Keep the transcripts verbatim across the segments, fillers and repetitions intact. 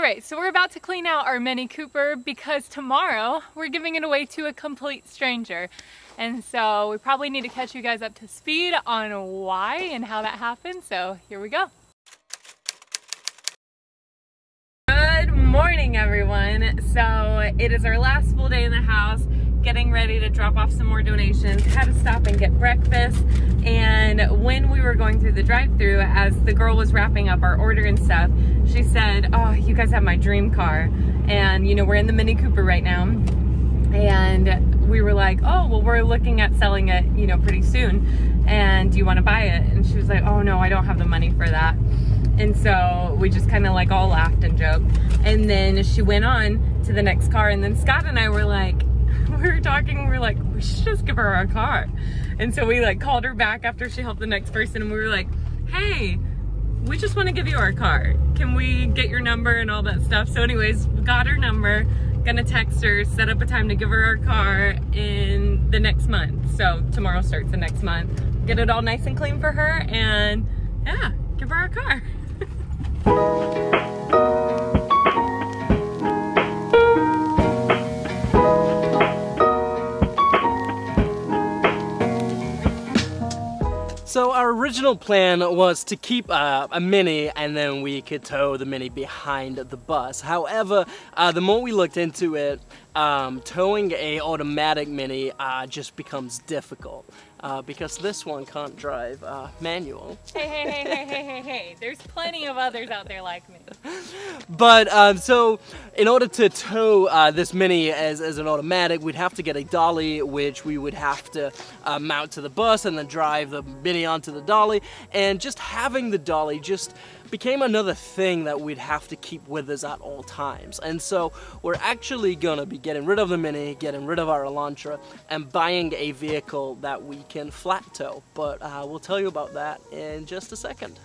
Alright, so we're about to clean out our Mini Cooper because tomorrow we're giving it away to a complete stranger. And so we probably need to catch you guys up to speed on why and how that happened. So here we go. Good morning, everyone. So it is our last full day in the house, getting ready to drop off some more donations. Had to stop and get breakfast. And when we were going through the drive-thru, as the girl was wrapping up our order and stuff, she said, "Oh, you guys have my dream car." And you know, we're in the Mini Cooper right now. And we were like, "Oh, well, we're looking at selling it, you know, pretty soon. And do you want to buy it?" And she was like, "Oh no, I don't have the money for that." And so we just kind of like all laughed and joked. And then she went on to the next car. And then Scott and I were like, we were talking, we were like, we should just give her our car. And so we like called her back after she helped the next person, and we were like, "Hey, we just want to give you our car. Can we get your number?" and all that stuff. So anyways, we got her number, gonna text her, set up a time to give her our car in the next month. So tomorrow starts the next month. Get it all nice and clean for her, and yeah, give her our car. So our original plan was to keep uh, a Mini, and then we could tow the Mini behind the bus. However, uh, the more we looked into it, um, towing a automatic Mini uh, just becomes difficult uh, because this one can't drive uh, manual. Hey, hey, hey, hey, hey, hey, hey, there's plenty of others out there like me. But um, so in order to tow uh, this Mini as, as an automatic, we'd have to get a dolly, which we would have to uh, mount to the bus and then drive the Mini onto the dolly. And just having the dolly just became another thing that we'd have to keep with us at all times. And so we're actually gonna be getting rid of the Mini, getting rid of our Elantra, and buying a vehicle that we can flat tow. But uh, we'll tell you about that in just a second.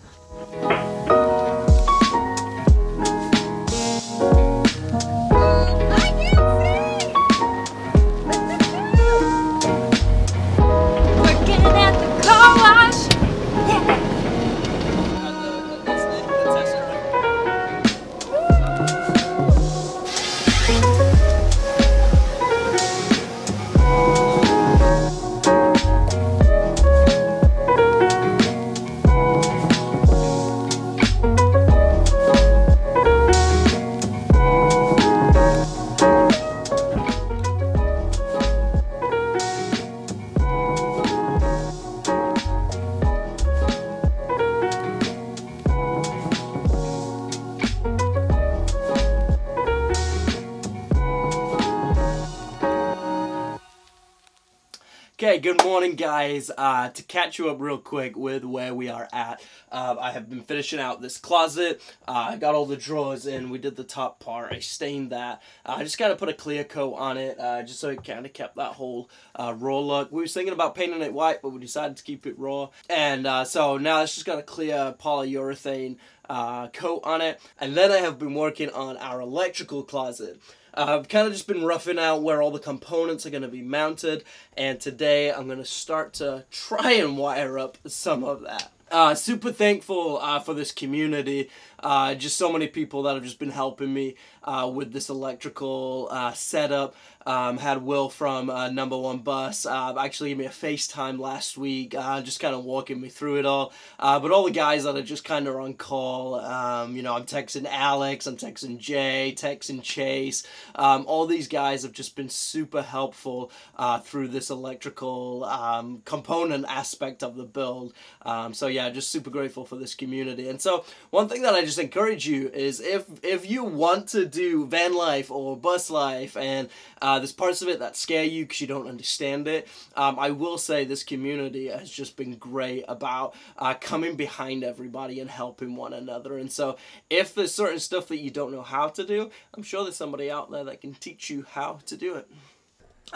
Okay, good morning, guys. Uh, to catch you up real quick with where we are at, uh, I have been finishing out this closet. Uh, I got all the drawers in. We did the top part. I stained that. Uh, I just kind of put a clear coat on it, uh, just so it kind of kept that whole uh, raw look. We were thinking about painting it white, but we decided to keep it raw. And uh, so now it's just got a clear polyurethane uh, coat on it. And then I have been working on our electrical closet. Uh, I've kind of just been roughing out where all the components are going to be mounted, and today I'm going to start to try and wire up some of that. Uh, super thankful uh, for this community, uh, just so many people that have just been helping me uh, with this electrical uh, setup. Um, had Will from uh, Number One Bus uh, actually give me a FaceTime last week, uh, just kind of walking me through it all. Uh, but all the guys that are just kind of on call, um, you know, I'm texting Alex, I'm texting Jay, texting Chase. Um, all these guys have just been super helpful uh, through this electrical um, component aspect of the build. Um, so yeah, just super grateful for this community. And so one thing that I just encourage you is if if you want to do van life or bus life, and uh, Uh, there's parts of it that scare you because you don't understand it. Um, I will say this community has just been great about uh, coming behind everybody and helping one another. And so if there's certain stuff that you don't know how to do, I'm sure there's somebody out there that can teach you how to do it.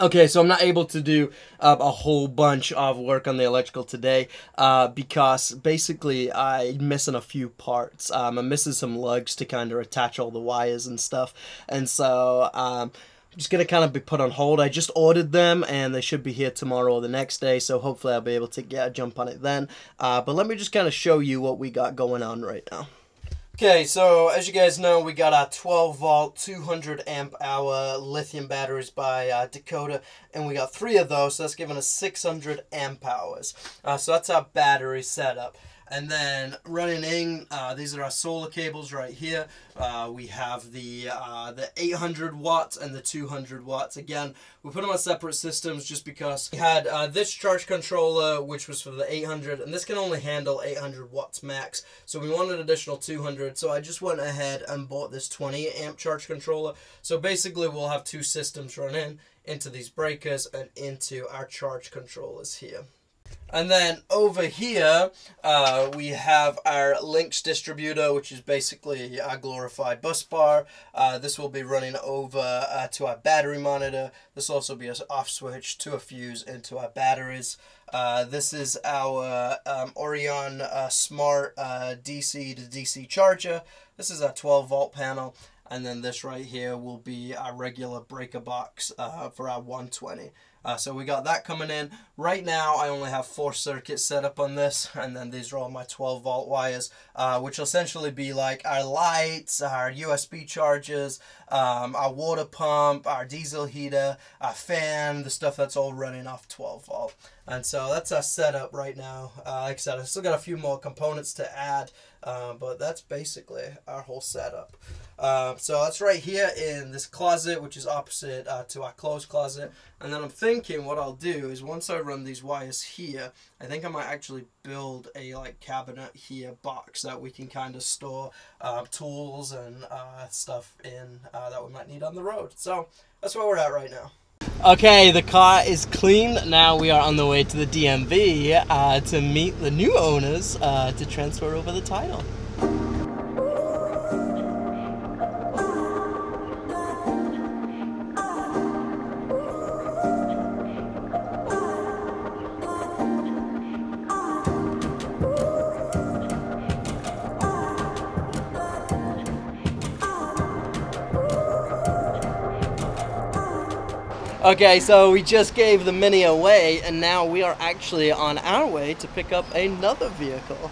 Okay, so I'm not able to do uh, a whole bunch of work on the electrical today uh, because basically I'm missing a few parts. Um, I'm missing some lugs to kind of attach all the wires and stuff. And so Um, I'm just going to kind of be put on hold. I just ordered them, and they should be here tomorrow or the next day, so hopefully I'll be able to get a jump on it then. Uh, but let me just kind of show you what we got going on right now. Okay, so as you guys know, we got our twelve volt, two hundred amp hour lithium batteries by uh, Dakota, and we got three of those, so that's giving us six hundred amp hours. Uh, so that's our battery setup. And then running in, uh, these are our solar cables right here. Uh, we have the uh, the eight hundred watts and the two hundred watts. Again, we put them on separate systems just because we had uh, this charge controller, which was for the eight hundred, and this can only handle eight hundred watts max. So we wanted an additional two hundred. So I just went ahead and bought this twenty amp charge controller. So basically, we'll have two systems run in into these breakers and into our charge controllers here. And then over here, uh, we have our Lynx distributor, which is basically our glorified bus bar. Uh, this will be running over uh, to our battery monitor. This will also be an off switch to a fuse into our batteries. Uh, this is our um, Orion uh, smart uh, D C to D C charger. This is our twelve volt panel. And then this right here will be our regular breaker box uh, for our one twenty. Uh, so we got that coming in. Right now, I only have four circuits set up on this, and then these are all my twelve volt wires, uh, which will essentially be like our lights, our U S B chargers, um, our water pump, our diesel heater, our fan, the stuff that's all running off twelve volt. And so that's our setup right now. Uh, like I said, I still got a few more components to add, uh, but that's basically our whole setup. Uh, so that's right here in this closet, which is opposite uh, to our clothes closet. And then I'm thinking what I'll do is once I run these wires here, I think I might actually build a like cabinet here box that we can kind of store uh, tools and uh, stuff in uh, that we might need on the road. So that's where we're at right now. Okay, the car is clean. Now we are on the way to the D M V uh, to meet the new owners uh, to transfer over the title. Okay, so we just gave the Mini away, and now we are actually on our way to pick up another vehicle.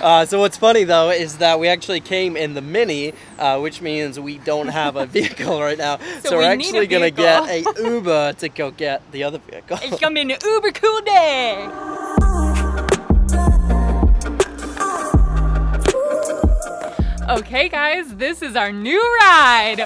Uh, so what's funny though is that we actually came in the Mini, uh, which means we don't have a vehicle right now. So, so we're we actually going to get a Uber to go get the other vehicle. It's going to be an uber cool day! Okay guys, this is our new ride!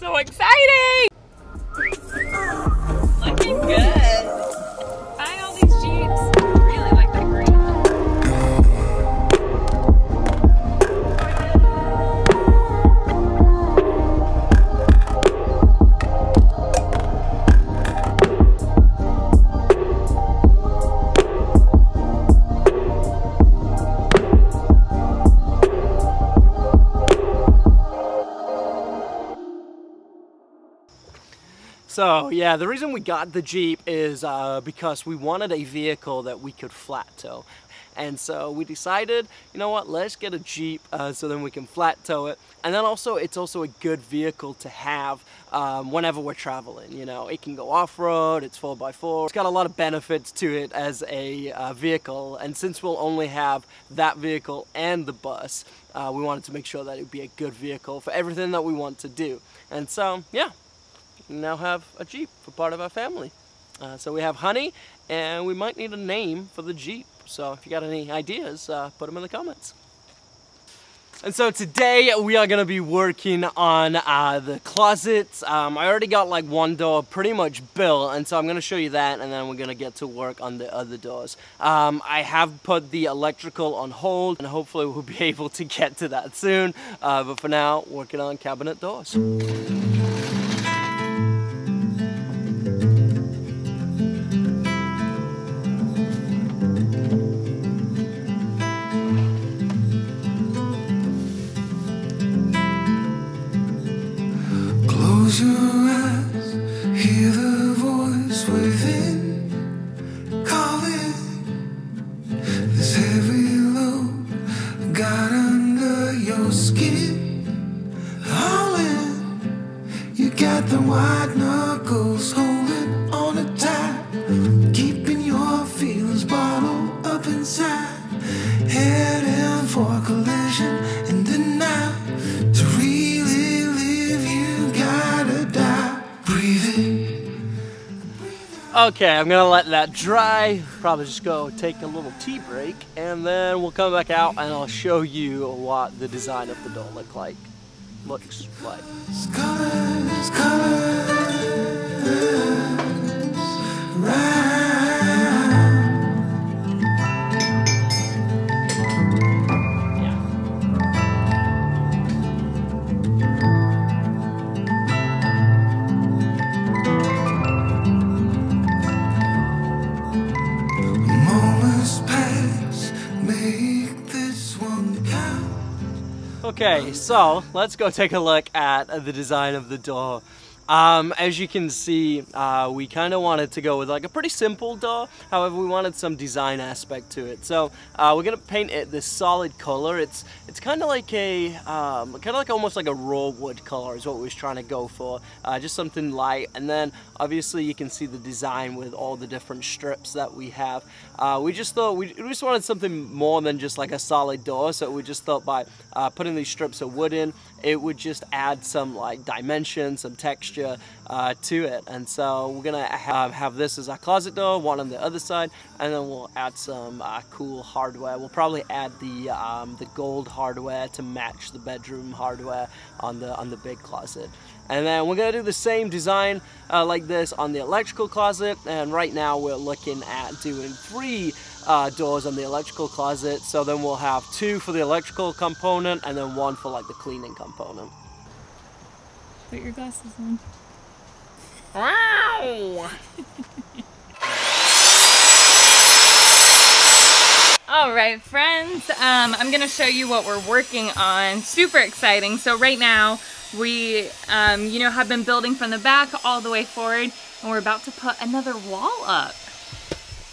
So exciting! Looking good. Buy all these Jeeps. I really like the green . So yeah, the reason we got the Jeep is uh, because we wanted a vehicle that we could flat tow. And so we decided, you know what, let's get a Jeep uh, so then we can flat tow it. And then also, it's also a good vehicle to have um, whenever we're traveling, you know. It can go off-road, it's four by four. It's got a lot of benefits to it as a uh, vehicle. And since we'll only have that vehicle and the bus, uh, we wanted to make sure that it would be a good vehicle for everything that we want to do. And so, yeah. Now have a Jeep for part of our family. Uh, so we have Honey, and we might need a name for the Jeep. So if you got any ideas, uh, put them in the comments. And so today we are going to be working on uh, the closets. Um, I already got like one door pretty much built, and so I'm going to show you that, and then we're going to get to work on the other doors. Um, I have put the electrical on hold, and hopefully we'll be able to get to that soon. Uh, but for now, working on cabinet doors. got under your skin, howling. You got the white knuckles holding on the tide, keeping your feelings bottled up inside, heading for a collision in the night. To really live, you gotta die. Breathe in. Okay, I'm gonna let that dry. Probably just go take a little tea break, and then we'll come back out and I'll show you what the design of the doll look like. Looks like. Colors, colors, round. Yeah. Moments pass, make this one count. Okay, so let's go take a look at the design of the doll. Um, as you can see, uh, we kind of wanted to go with like a pretty simple doll. However, we wanted some design aspect to it. So uh, we're gonna paint it this solid color. It's it's kind of like a um, kind of like almost like a raw wood color is what we was trying to go for. Uh, just something light. And then obviously you can see the design with all the different strips that we have. Uh, we just thought we, we just wanted something more than just like a solid door. So we just thought by uh, putting these strips of wood in, it would just add some like dimension, some texture uh, to it. And so we're gonna have, have this as our closet door, one on the other side, and then we'll add some uh, cool hardware. We'll probably add the um, the gold hardware to match the bedroom hardware on the on the big closet. And then we're gonna do the same design uh, like this on the electrical closet. And right now we're looking at doing three uh, doors on the electrical closet. So then we'll have two for the electrical component and then one for like the cleaning component. Put your glasses on. Wow! All right, friends, um, I'm gonna show you what we're working on. Super exciting. So right now, we, um, you know, have been building from the back all the way forward, and we're about to put another wall up.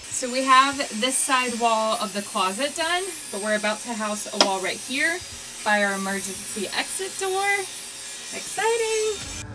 So we have this side wall of the closet done, but we're about to house a wall right here by our emergency exit door. Exciting!